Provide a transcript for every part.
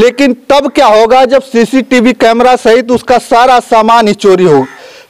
लेकिन तब क्या होगा जब सीसीटीवी कैमरा सहित उसका सारा सामान ही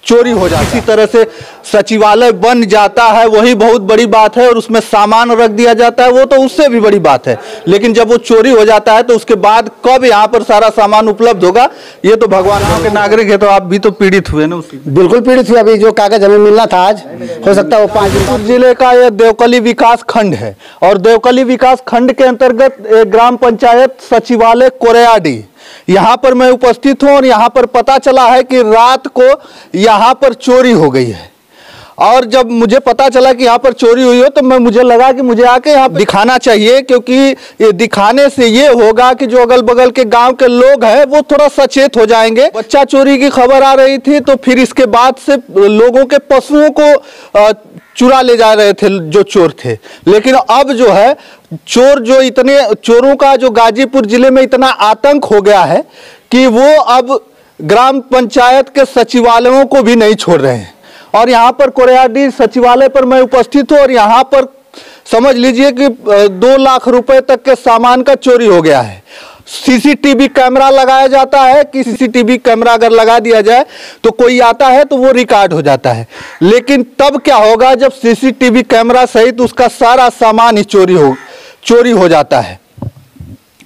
चोरी हो जाता है। इसी तरह से सचिवालय बन जाता है, वही बहुत बड़ी बात है, और उसमें सामान रख दिया जाता है, वो तो उससे भी बड़ी बात है। लेकिन जब वो चोरी हो जाता है तो उसके बाद कब यहाँ पर सारा सामान उपलब्ध होगा, ये तो भगवान के नागरिक है। तो आप भी तो पीड़ित हुए ना उसकी? बिल्कुल पीड़ित हुए। अभी जो कागज हमें मिलना था आज, हो सकता है वो 5 जिले का यह देवकली विकास खंड है, और देवकली विकास खंड के अंतर्गत ग्राम पंचायत सचिवालय कोर्याडीह, यहाँ पर मैं उपस्थित हूँ। और यहाँ पर पता चला है कि रात को यहाँ पर चोरी हो गई है। और जब मुझे पता चला कि यहाँ पर चोरी हुई हो तो मुझे लगा कि मुझे आके यहाँ दिखाना चाहिए, क्योंकि ये दिखाने से ये होगा कि जो अगल बगल के गांव के लोग हैं वो थोड़ा सचेत हो जाएंगे। बच्चा चोरी की खबर आ रही थी तो फिर इसके बाद से लोगों के पशुओं को चुरा ले जा रहे थे जो चोर थे। लेकिन अब जो है चोरों का जो गाजीपुर जिले में इतना आतंक हो गया है कि वो अब ग्राम पंचायत के सचिवालयों को भी नहीं छोड़ रहे हैं। और यहाँ पर कोर्याडीह सचिवालय पर मैं उपस्थित हूँ और यहाँ पर समझ लीजिए कि 2 लाख रुपए तक के सामान का चोरी हो गया है। सीसीटीवी कैमरा लगाया जाता है कि सीसीटीवी कैमरा अगर लगा दिया जाए तो कोई आता है तो वो रिकॉर्ड हो जाता है। लेकिन तब क्या होगा जब सीसीटीवी कैमरा सहित उसका सारा सामान ही चोरी हो जाता है।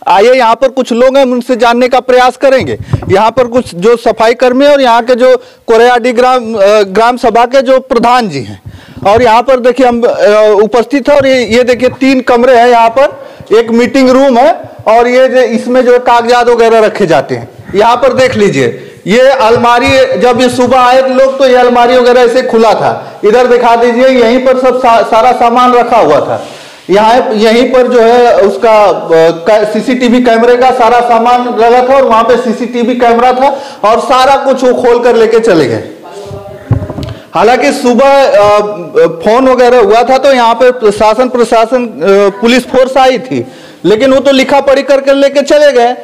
आइए यहाँ पर कुछ लोग हैं, उनसे जानने का प्रयास करेंगे। यहाँ पर कुछ जो सफाई कर्मी और यहाँ के जो कोर्याडीह ग्राम सभा के जो प्रधान जी हैं, और यहाँ पर देखिए हम उपस्थित हैं। और ये देखिए 3 कमरे हैं, यहाँ पर एक मीटिंग रूम है, और ये इसमें जो कागजात वगैरह रखे जाते हैं। यहाँ पर देख लीजिए, ये अलमारी, जब ये सुबह आए लोग तो ये अलमारी वगैरह ऐसे खुला था। इधर दिखा दीजिए, यहीं पर सब सारा सामान रखा हुआ था। यहीं पर जो है उसका सीसीटीवी कैमरे का सारा सामान लगा था, और वहां पे सीसीटीवी कैमरा था और सारा कुछ वो खोल कर लेके चले गए। हालांकि सुबह फोन वगैरह हुआ था तो यहाँ पे शासन प्रशासन पुलिस फोर्स आई थी, लेकिन वो तो लिखा पढ़ी करके लेके चले गए।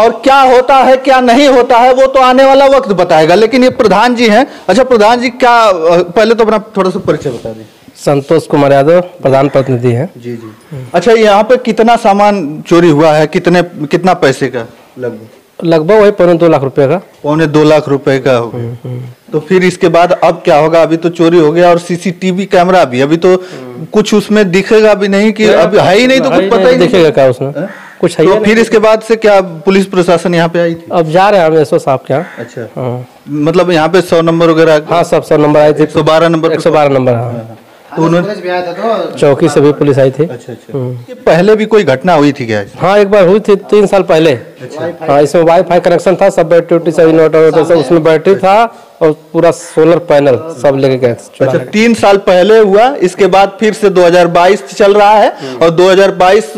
और क्या होता है क्या नहीं होता है वो तो आने वाला वक्त बताएगा। लेकिन ये प्रधान जी हैं। अच्छा प्रधान जी, क्या पहले तो अपना थोड़ा सा परिचय बता दें। संतोष कुमार यादव प्रधान प्रतिनिधि हैं। जी जी। अच्छा, यहाँ पे कितना सामान चोरी हुआ है, कितना पैसे का? लगभग वही 2.25 लाख रुपए का। 2.25 लाख रुपए का हो गया। तो फिर इसके बाद अब क्या होगा? अभी तो चोरी हो गया और सीसीटीवी कैमरा भी अभी तो कुछ उसमें दिखेगा भी नहीं कि अभी है ही नहीं, तो कुछ पता ही दिखेगा क्या उसमें कुछ है। तो फिर इसके बाद से क्या पुलिस प्रशासन यहाँ पे आई थी? अब जा रहे हैं हम एसओ साहब के यहाँ। अच्छा, मतलब यहाँ पे 100 नंबर वगैरह? हाँ, सब 100 नंबर आए थे। 112 नंबर? 112 नंबर। चौकी से भी पुलिस आई थी। अच्छा। पहले भी कोई घटना हुई थी क्या? हाँ, एक बार हुई थी 3 साल पहले। अच्छा। हाँ, इसमें वाईफाई कनेक्शन था, सब बैटरी सब इन्वर्टर सब, उसमें बैटरी था और पूरा सोलर पैनल सब लेके गए। अच्छा, 3 साल पहले हुआ। इसके बाद फिर से 2022 चल रहा है, और 2022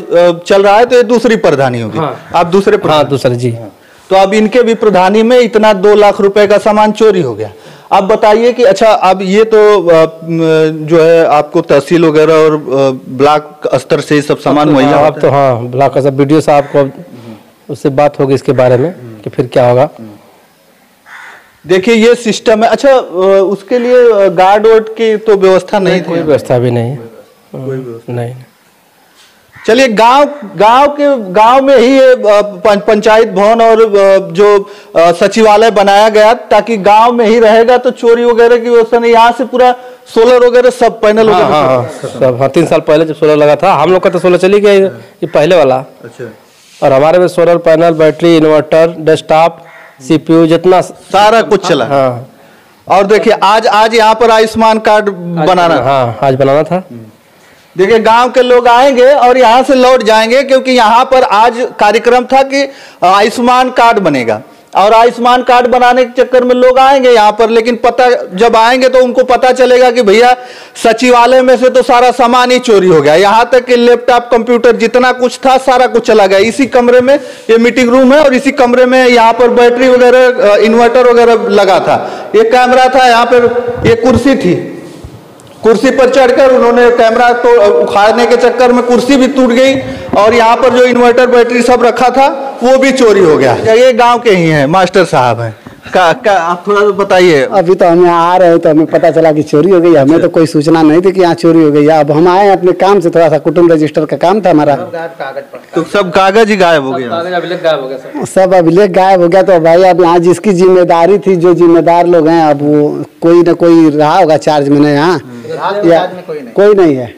चल रहा है तो ये दूसरी प्रधानी होगी। आप दूसरे? हाँ, दूसरे जी। तो अब इनके भी प्रधानी में इतना 2 लाख रुपए का सामान चोरी हो गया। आप बताइए कि अच्छा, अब ये तो जो है आपको तहसील वगैरह और ब्लॉक स्तर से सब सामान मुहैया? आप तो हाँ, ब्लॉक का BDO साहब को उससे बात होगी इसके बारे में कि फिर क्या होगा। देखिए ये सिस्टम है। अच्छा, उसके लिए गार्ड वार्ड की तो व्यवस्था नहीं थी? कोई व्यवस्था भी नहीं, नहीं। चलिए, गांव में ही पंचायत भवन और जो सचिवालय बनाया गया ताकि गांव में ही रहेगा तो चोरी वगैरह की व्यवस्था नहीं। यहाँ से पूरा सोलर वगैरह सब पैनल वगैरह? हाँ, सब। हाँ, 3 साल पहले जब सोलर लगा था, हम लोग का तो सोलर चली गया ये पहले वाला। अच्छा। और हमारे में solar panel, battery, inverter, desktop, CPU जितना सारा कुछ चला। हाँ। और देखिये आज यहाँ पर आयुष्मान कार्ड बनाना? हाँ, आज बनाना था। देखिए गांव के लोग आएंगे और यहाँ से लौट जाएंगे, क्योंकि यहाँ पर आज कार्यक्रम था कि आयुष्मान कार्ड बनेगा, और आयुष्मान कार्ड बनाने के चक्कर में लोग आएंगे यहाँ पर। लेकिन पता जब आएंगे तो उनको पता चलेगा कि भैया सचिवालय में से तो सारा सामान ही चोरी हो गया। यहाँ तक कि लैपटॉप, कंप्यूटर जितना कुछ था सारा कुछ चला गया। इसी कमरे में ये मीटिंग रूम है, और इसी कमरे में यहाँ पर बैटरी वगैरह, इन्वर्टर वगैरह लगा था। ये कैमरा था, यहाँ पर ये कुर्सी थी, कुर्सी पर चढ़कर उन्होंने कैमरा तो उखाड़ने के चक्कर में कुर्सी भी टूट गई, और यहाँ पर जो इन्वर्टर, बैटरी सब रखा था वो भी चोरी हो गया। ये गांव के ही हैं, मास्टर साहब हैं। आप थोड़ा तो बताइए। अभी तो हमें आ रहे तो हमें पता चला कि चोरी हो गई, हमें तो कोई सूचना नहीं थी कि यहाँ चोरी हो गई। अब हम आए अपने काम से, थोड़ा सा कुटुम्ब रजिस्टर का काम था हमारा, तो सब कागज ही गायब हो गया, सब अभिलेख गायब हो गया। तो भाई अब यहाँ जिसकी जिम्मेदारी थी, जो जिम्मेदार लोग हैं, अब वो कोई ना कोई रहा होगा चार्ज में ना, यहाँ कोई नहीं है।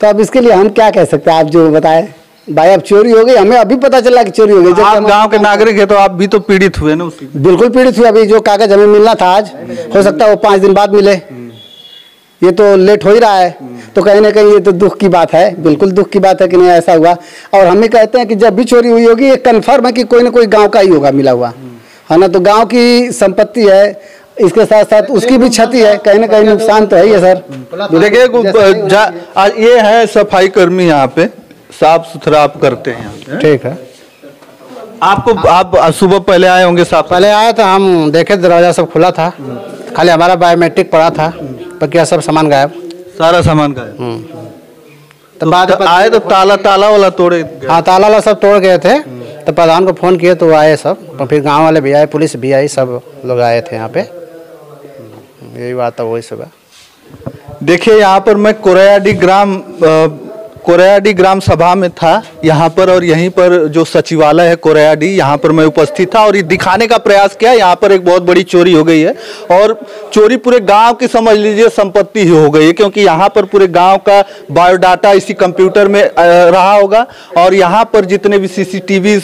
तो अब इसके लिए हम क्या कह सकते हैं, आप जो बताए भाई। अब चोरी हो गई, हमें अभी पता चला कि चोरी हो गई। जब आप गांव के नागरिक है तो आप भी तो पीड़ित हुए ना उसकी। बिल्कुल पीड़ित हुए। अभी जो कागज हमें मिलना था आज, हो सकता है वो 5 दिन बाद मिले, ये तो लेट हो ही रहा है। तो कहीं ना कहीं ये तो दुख की बात है, बिल्कुल दुख की बात है कि नहीं ऐसा हुआ। और हमें कहते हैं कि जब भी चोरी हुई होगी ये कन्फर्म है कि कोई ना कोई गाँव का ही होगा मिला हुआ, है ना। तो गाँव की संपत्ति है, इसके साथ साथ उसकी भी क्षति है, कहीं ना कहीं नुकसान तो है ही है सर। देखिए ये है सफाई कर्मी, यहाँ पे साफ सुथरा आप करते हैं, ठीक है। आपको आप सुबह पहले आए होंगे साफ? पहले आया था, हम देखे दरवाजा सब खुला था, खाली हमारा बायोमेट्रिक पड़ा था, बाकी सब सामान गायब, सारा सामान गायब। तो बाद आए तो ताला ताला वाला तोड़े? हाँ, ताला वाला सब तोड़ गए थे। तो प्रधान को फोन किए तो आए सब, फिर गांव वाले भी आए, पुलिस भी आई, सब लोग आए थे यहाँ पे। यही बात था, वही सुबह। देखिए यहाँ पर मैं कोर्याडीह ग्राम सभा में था यहाँ पर, और यहीं पर जो सचिवालय है कोर्याडीह, यहाँ पर मैं उपस्थित था और ये दिखाने का प्रयास किया यहाँ पर एक बहुत बड़ी चोरी हो गई है। और चोरी पूरे गांव की समझ लीजिए संपत्ति ही हो गई है, क्योंकि यहाँ पर पूरे गांव का बायोडाटा इसी कंप्यूटर में रहा होगा, और यहाँ पर जितने भी सीसीटीवी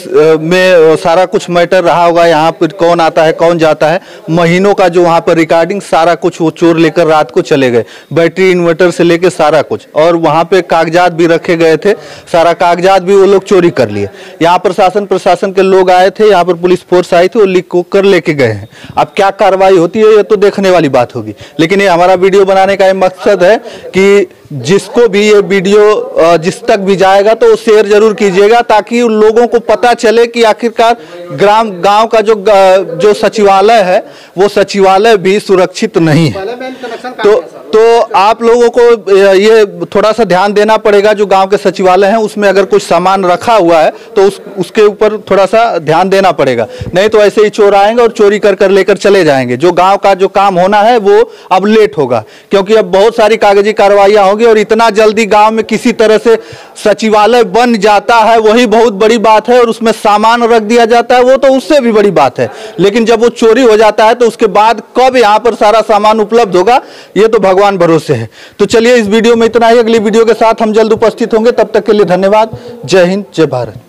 में सारा कुछ मैटर रहा होगा, यहाँ पर कौन आता है कौन जाता है, महीनों का जो वहाँ पर रिकॉर्डिंग सारा कुछ वो चोर लेकर रात को चले गए, बैटरी इन्वर्टर से लेकर सारा कुछ। और वहाँ पर कागजात भी रखे गए थे, सारा कागजात भी वो लोग चोरी कर लिए। यहाँ पर शासन प्रशासन के लोग आए थे, यहाँ पर पुलिस फोर्स आई थी, वो लीक कर लेके गए हैं। अब क्या कार्रवाई होती है ये तो देखने वाली बात होगी, लेकिन ये हमारा वीडियो बनाने का ये मकसद है कि जिसको भी ये वीडियो जिस तक भी जाएगा तो वो शेयर जरूर कीजिएगा, ताकि उन लोगों को पता चले कि आखिरकार गांव का जो सचिवालय है वो सचिवालय भी सुरक्षित नहीं है। तो आप लोगों को ये थोड़ा सा ध्यान देना पड़ेगा, जो गांव के सचिवालय हैं उसमें अगर कुछ सामान रखा हुआ है तो उसके ऊपर थोड़ा सा ध्यान देना पड़ेगा, नहीं तो ऐसे ही चोर आएंगे और चोरी कर कर लेकर चले जाएंगे। जो गाँव का जो काम होना है वो अब लेट होगा, क्योंकि अब बहुत सारी कागजी कार्रवाइयाँ होंगी, और इतना जल्दी गांव में किसी तरह से सचिवालय बन जाता है वही बहुत बड़ी बात है, और उसमें सामान रख दिया जाता है वो तो उससे भी बड़ी बात है, लेकिन जब वो चोरी हो जाता है तो उसके बाद कब यहाँ पर सारा सामान उपलब्ध होगा ये तो भगवान भरोसे है। तो चलिए इस वीडियो में इतना ही, अगली वीडियो के साथ हम जल्द उपस्थित होंगे, तब तक के लिए धन्यवाद। जय हिंद, जय भारत।